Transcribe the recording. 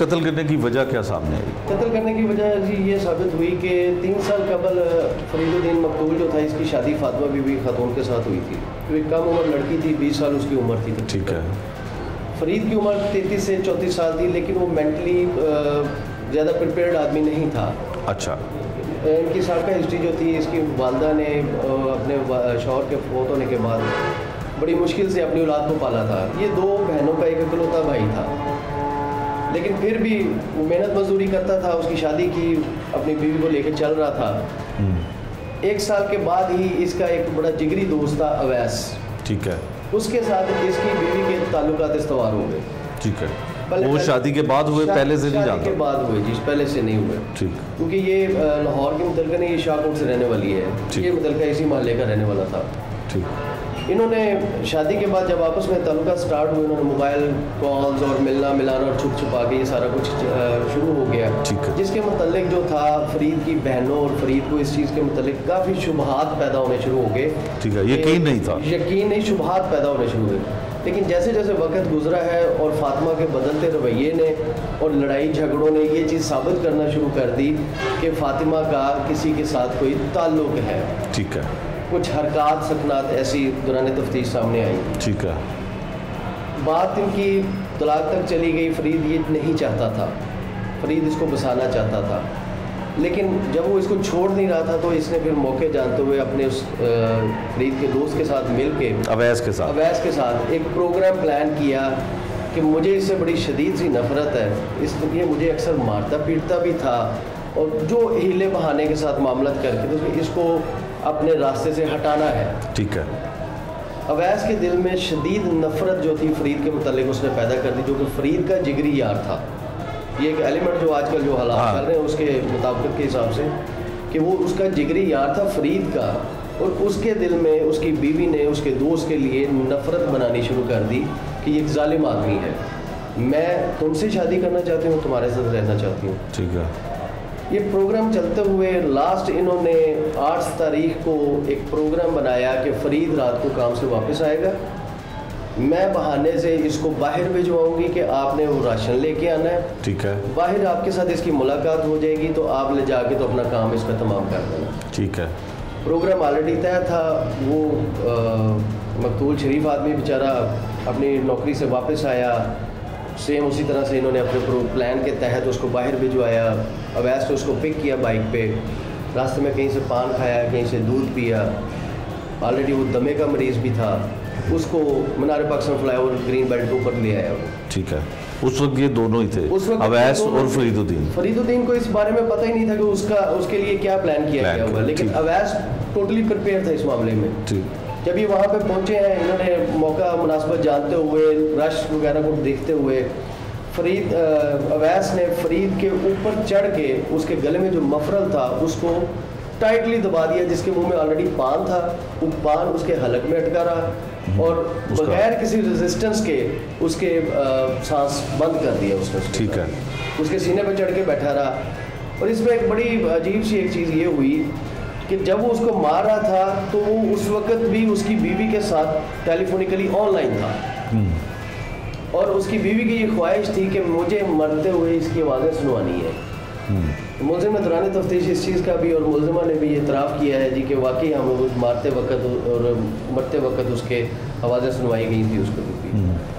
कत्ल करने की वजह क्या सामने आई? कत्ल करने की वजह जी ये साबित हुई कि 3 साल कबल फरीदुद्दीन मकबूल जो था, इसकी शादी फातिमा बीबी खातून के साथ हुई थी। तो एक कम उम्र लड़की थी, 20 साल उसकी उम्र थी। ठीक है। फरीद की उम्र 33 से 34 साल थी, लेकिन वो मेंटली ज़्यादा प्रिपेयर्ड आदमी नहीं था। अच्छा। इनकी सारा हिस्ट्री जो थी, इसकी वालदा ने अपने शौहर के फौत होने के बाद बड़ी मुश्किल से अपनी औलाद को पाला था। ये 2 बहनों का एक इकलौता भाई था, लेकिन फिर भी वो मेहनत मजदूरी करता था। उसकी शादी की अपनी बीवी को लेकर चल रहा था। 1 साल के बाद ही इसका एक बड़ा जिगरी दोस्त था, अवैस। ठीक है। उसके साथ इसकी बीवी के ताल्लुकात इस्तवार हो गए। ठीक है। वो शादी के बाद हुए, पहले से नहीं जानता? शादी के बाद हुए जी, पहले से नहीं हुए। ठीक। क्योंकि ये लाहौर की मुतलका नहीं, ये शाहकोट से रहने वाली है। ये मुतलका इसी मोहल्ले का रहने वाला था। ठीक। इन्होंने शादी के बाद जब आपस में तलका स्टार्ट हुए, इन्होंने मोबाइल कॉल्स और मिलना मिलाना और छुप छुपा के ये सारा कुछ शुरू हो गया। ठीक है। जिसके मतलब जो था, फरीद की बहनों और फरीद को इस चीज़ के मतलब काफ़ी शुबहात पैदा होने शुरू हो गए। ठीक है। यकीन नहीं था, यकीन नहीं, शुबहात पैदा होने शुरू हुए। लेकिन जैसे जैसे वक्त गुजरा है और फातिमा के बदलते रवैये ने और लड़ाई झगड़ों ने ये चीज़ साबित करना शुरू कर दी कि फातिमा का किसी के साथ कोई ताल्लुक है। ठीक है। कुछ हरकत सकनात ऐसी दौरान तफ्तीश सामने आई। ठीक है। बात इनकी तलाक तक चली गई। फरीद ये नहीं चाहता था, फरीद इसको बसाना चाहता था, लेकिन जब वो इसको छोड़ नहीं रहा था तो इसने फिर मौके जानते हुए अपने उस फरीद के दोस्त के साथ मिलकर अवैस के साथ एक प्रोग्राम प्लान किया कि मुझे इससे बड़ी शदीद सी नफरत है, इसलिए मुझे अक्सर मारता पीटता भी था, और जो हीले बहाने के साथ मामलत करके तो इसको अपने रास्ते से हटाना है। ठीक है। अवैस के दिल में शदीद नफरत जो थी फरीद के मतलब उसने पैदा कर दी, जो कि फरीद का जिगरी यार था। ये एक एलिमेंट जो आजकल जो हालात चल रहे हैं उसके मुताबिक के हिसाब से, कि वो उसका जिगरी यार था फरीद का, और उसके दिल में उसकी बीवी ने उसके दोस्त के लिए नफरत बनानी शुरू कर दी कि ये एक जालिम आदमी है, मैं तुमसे शादी करना चाहती हूँ, तुम्हारे साथ रहना चाहती हूँ। ठीक है। ये प्रोग्राम चलते हुए लास्ट इन्होंने 8 तारीख को एक प्रोग्राम बनाया कि फरीद रात को काम से वापस आएगा, मैं बहाने से इसको बाहर भिजवाऊंगी कि आपने वो राशन लेके आना है। ठीक है। बाहर आपके साथ इसकी मुलाकात हो जाएगी, तो आप ले जाके तो अपना काम इसमें तमाम कर देना। ठीक है। प्रोग्राम ऑलरेडी तय था। वो मकतूल शरीफ आदमी बेचारा अपनी नौकरी से वापस आया, सेम उसी तरह से इन्होंने अपने प्लान के तहत उसको बाहर भिजवाया। अवैस से उसको पिक किया बाइक पे, रास्ते में कहीं से पान खाया, कहीं से दूध पिया। ऑलरेडी वो दमे का मरीज़ भी था, उसको मिनार-ए-पाकिस्तान फ्लाईओवर ग्रीन बेल्ट के ऊपर ले आया। ठीक है। उस वक्त ये दोनों ही थे, अवैस और फरीदुद्दीन। फरीदुद्दीन को इस बारे में पता ही नहीं था कि उसका उसके लिए क्या प्लान किया गया होगा, लेकिन अवैस टोटली प्रिपेयर था इस मामले में। ठीक। जब ये वहाँ पे पहुँचे हैं, इन्होंने मौका मुनासिबत जानते हुए, रश वगैरह को देखते हुए, अवैस ने फरीद के ऊपर चढ़ के उसके गले में जो मफरल था उसको टाइटली दबा दिया, जिसके मुंह में ऑलरेडी पान था, वो पान उसके हलक में अटका रहा और बगैर किसी रेजिस्टेंस के उसके सांस बंद कर दिया उसने। ठीक है। उसके सीने पर चढ़ के बैठा रहा। और इसमें एक बड़ी अजीब सी एक चीज़ ये हुई कि जब वो उसको मार रहा था तो वो उस वक़्त भी उसकी बीवी के साथ टेलीफोनिकली ऑनलाइन था। और उसकी बीवी की ये ख्वाहिश थी कि मुझे मरते हुए इसकी आवाज़ें सुनवानी है। मुलजिम ने दौरान तफ्तीश इस चीज़ का भी और मुलजिमा ने भी इतराफ़ किया है जी कि वाकई हम लोग मारते वक्त और मरते वक्त उसके आवाज़ें सुनवाई गई थी उसको भी।